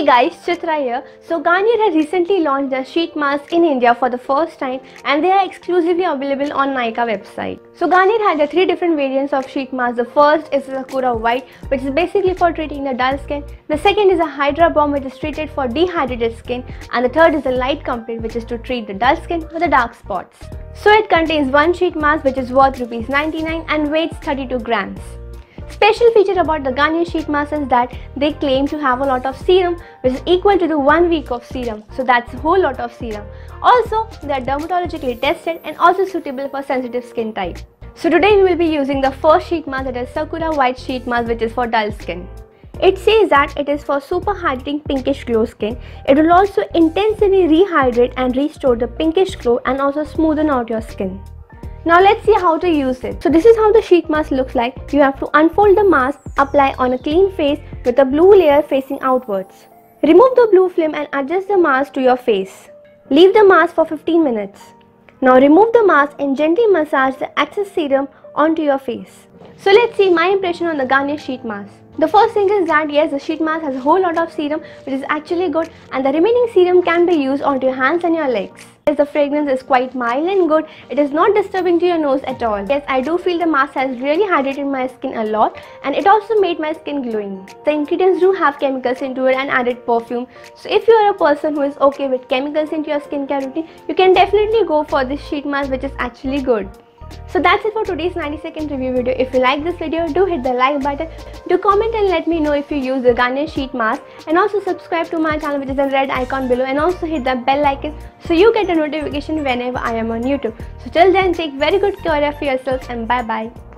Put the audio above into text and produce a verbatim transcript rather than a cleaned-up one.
Hey guys, Chitra here. So Garnier has recently launched their sheet mask in India for the first time and they are exclusively available on Naika website. So Garnier had the three different variants of sheet mask. The first is Sakura White, which is basically for treating the dull skin. The second is a Hydra Bomb, which is treated for dehydrated skin, and the third is the Light Combat, which is to treat the dull skin or the dark spots. So it contains one sheet mask which is worth rupees ninety-nine and weighs thirty-two grams. Special feature about the Garnier sheet mask is that they claim to have a lot of serum, which is equal to the one week of serum. So that's a whole lot of serum. Also, they are dermatologically tested and also suitable for sensitive skin type. So today we will be using the first sheet mask, that is Sakura White sheet mask, which is for dull skin. It says that it is for super hydrating pinkish glow skin. It will also intensively rehydrate and restore the pinkish glow and also smoothen out your skin. Now let's see how to use it. So this is how the sheet mask looks like. You have to unfold the mask, apply on a clean face with a blue layer facing outwards. Remove the blue film and adjust the mask to your face. Leave the mask for fifteen minutes. Now remove the mask and gently massage the excess serum onto your face. So let's see my impression on the Garnier sheet mask. The first thing is that yes, the sheet mask has a whole lot of serum, which is actually good, and the remaining serum can be used onto your hands and your legs. The fragrance is quite mild and good. It is not disturbing to your nose at all. Yes, I do feel the mask has really hydrated my skin a lot, and it also made my skin glowing. The ingredients do have chemicals into it and added perfume. So if you are a person who is okay with chemicals into your skincare routine, you can definitely go for this sheet mask, which is actually good. So that's it for today's ninety second review video. If you like this video, do hit the like button, do comment and let me know if you use the Garnier sheet mask, and also subscribe to my channel, which is the red icon below, and also hit the bell icon so you get a notification whenever I am on YouTube. So till then, take very good care of yourselves and bye bye.